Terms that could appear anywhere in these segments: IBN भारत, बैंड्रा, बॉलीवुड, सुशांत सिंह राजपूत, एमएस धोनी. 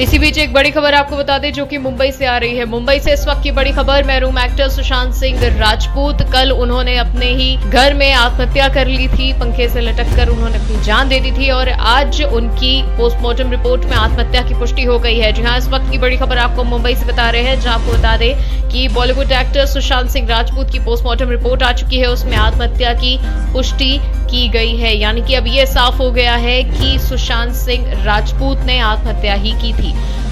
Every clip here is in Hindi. इसी बीच एक बड़ी खबर आपको बता दें जो कि मुंबई से आ रही है। मुंबई से इस वक्त की बड़ी खबर, महरूम एक्टर सुशांत सिंह राजपूत, कल उन्होंने अपने ही घर में आत्महत्या कर ली थी। पंखे से लटककर उन्होंने अपनी जान दे दी थी और आज उनकी पोस्टमार्टम रिपोर्ट में आत्महत्या की पुष्टि हो गई है। जी हाँ, इस वक्त की बड़ी खबर आपको मुंबई से बता रहे हैं, जहां आपको बता दें कि बॉलीवुड एक्टर सुशांत सिंह राजपूत की पोस्टमार्टम रिपोर्ट आ चुकी है, उसमें आत्महत्या की पुष्टि की गई है। यानी कि अब यह साफ हो गया है कि सुशांत सिंह राजपूत ने आत्महत्या ही की थी।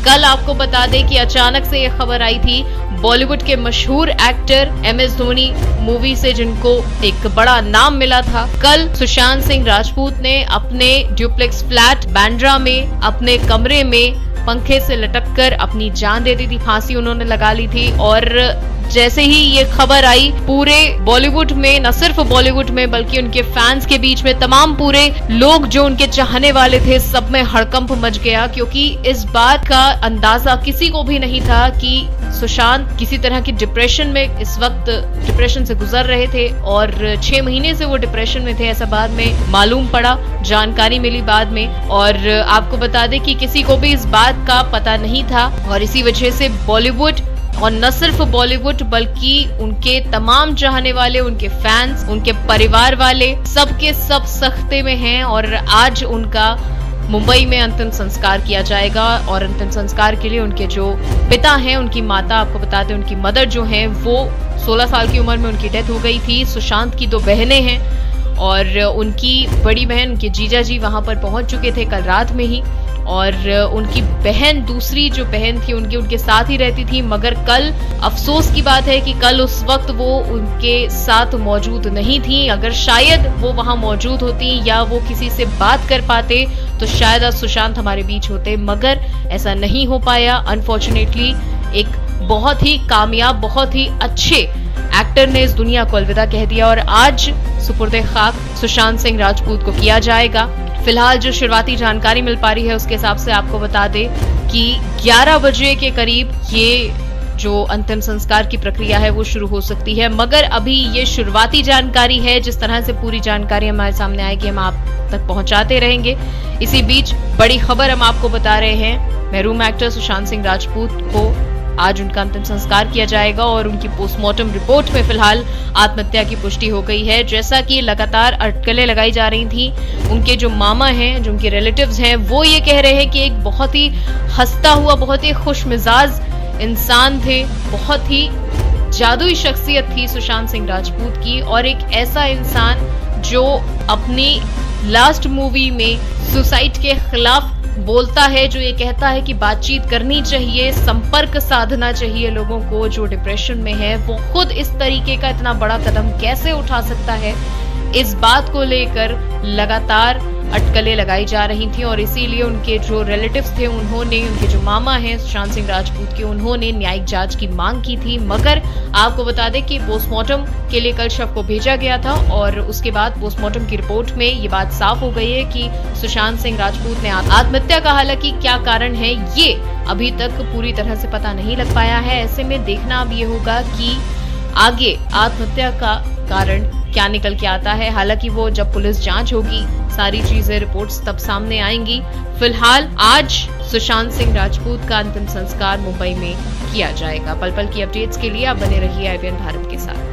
कल आपको बता दें कि अचानक से यह खबर आई थी बॉलीवुड के मशहूर एक्टर एमएस धोनी मूवी से, जिनको एक बड़ा नाम मिला था। कल सुशांत सिंह राजपूत ने अपने ड्यूप्लेक्स फ्लैट बैंड्रा में अपने कमरे में पंखे से लटककर अपनी जान दे दी थी। फांसी उन्होंने लगा ली थी और जैसे ही ये खबर आई पूरे बॉलीवुड में, न सिर्फ बॉलीवुड में बल्कि उनके फैंस के बीच में तमाम पूरे लोग जो उनके चाहने वाले थे सब में हड़कंप मच गया, क्योंकि इस बात का अंदाजा किसी को भी नहीं था कि सुशांत किसी तरह की डिप्रेशन में, इस वक्त डिप्रेशन से गुजर रहे थे और 6 महीने से वो डिप्रेशन में थे, ऐसा बाद में मालूम पड़ा, जानकारी मिली बाद में। और आपको बता दें कि किसी को भी इस बात का पता नहीं था और इसी वजह से बॉलीवुड और न सिर्फ बॉलीवुड बल्कि उनके तमाम चाहने वाले, उनके फैंस, उनके परिवार वाले, सबके सब सख्ते में हैं। और आज उनका मुंबई में अंतिम संस्कार किया जाएगा और अंतिम संस्कार के लिए उनके जो पिता हैं, उनकी माता, आपको बता दें उनकी मदर जो हैं वो 16 साल की उम्र में उनकी डेथ हो गई थी। सुशांत की 2 बहनें हैं और उनकी बड़ी बहन, उनके जीजा जी वहाँ पर पहुँच चुके थे कल रात में ही और उनकी बहन, दूसरी जो बहन थी उनकी, उनके साथ ही रहती थी। मगर कल अफसोस की बात है कि कल उस वक्त वो उनके साथ मौजूद नहीं थी। अगर शायद वो वहां मौजूद होती या वो किसी से बात कर पाते तो शायद आज सुशांत हमारे बीच होते, मगर ऐसा नहीं हो पाया। अनफॉर्चुनेटली एक बहुत ही कामयाब, बहुत ही अच्छे एक्टर ने इस दुनिया को अलविदा कह दिया और आज सुपुर्दे खाक सुशांत सिंह राजपूत को किया जाएगा। फिलहाल जो शुरुआती जानकारी मिल पा रही है उसके हिसाब से आपको बता दें कि 11 बजे के करीब ये जो अंतिम संस्कार की प्रक्रिया है वो शुरू हो सकती है, मगर अभी ये शुरुआती जानकारी है। जिस तरह से पूरी जानकारी हमारे सामने आएगी हम आप तक पहुंचाते रहेंगे। इसी बीच बड़ी खबर हम आपको बता रहे हैं, महरूम एक्टर सुशांत सिंह राजपूत को आज उनका अंतिम संस्कार किया जाएगा और उनकी पोस्टमार्टम रिपोर्ट में फिलहाल आत्महत्या की पुष्टि हो गई है। जैसा कि लगातार अटकलें लगाई जा रही थी, उनके जो मामा हैं, जो उनके रिलेटिव्स हैं, वो ये कह रहे हैं कि एक बहुत ही हंसता हुआ, बहुत ही खुश मिजाज इंसान थे, बहुत ही जादुई शख्सियत थी सुशांत सिंह राजपूत की और एक ऐसा इंसान जो अपनी लास्ट मूवी में सुसाइड के खिलाफ बोलता है, जो ये कहता है कि बातचीत करनी चाहिए, संपर्क साधना चाहिए लोगों को जो डिप्रेशन में है। वो खुद इस तरीके का इतना बड़ा कदम कैसे उठा सकता है, इस बात को लेकर लगातार अटकलें लगाई जा रही थी और इसीलिए उनके जो रिलेटिव्स थे उन्होंने, उनके जो मामा हैं सुशांत सिंह राजपूत के, उन्होंने न्यायिक जांच की मांग की थी। मगर आपको बता दें कि पोस्टमार्टम के लिए कल शव को भेजा गया था और उसके बाद पोस्टमार्टम की रिपोर्ट में ये बात साफ हो गई है कि सुशांत सिंह राजपूत ने आत्महत्या का, हालांकि क्या कारण है ये अभी तक पूरी तरह से पता नहीं लग पाया है। ऐसे में देखना अब ये होगा कि आगे आत्महत्या का कारण क्या निकल के आता है। हालांकि वो जब पुलिस जांच होगी सारी चीजें, रिपोर्ट्स तब सामने आएंगी। फिलहाल आज सुशांत सिंह राजपूत का अंतिम संस्कार मुंबई में किया जाएगा। पल पल की अपडेट्स के लिए आप बने रहिए IBN भारत के साथ।